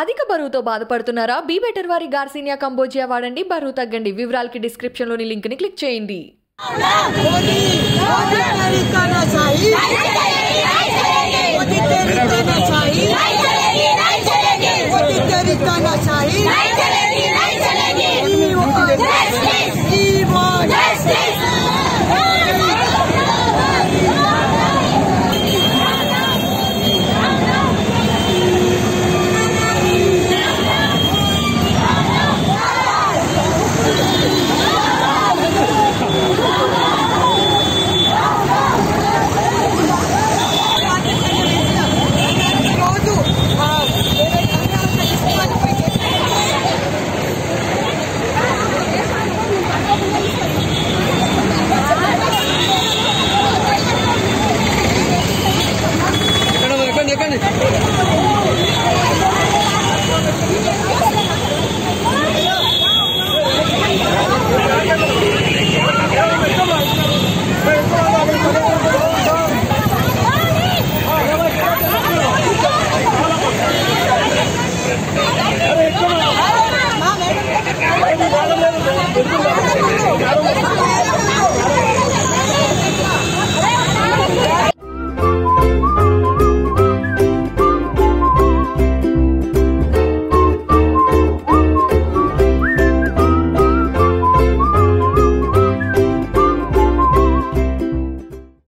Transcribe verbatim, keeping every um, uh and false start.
అధిక బరువుతో బాధపడుతున్నారా? బీ బెటర్ వారి గార్సినియా కంబోజియా వాడండి, బరువు తగ్గండి. వివరాలకి డిస్క్రిప్షన్ లోని లింక్ ని క్లిక్ చేయండి. Come on.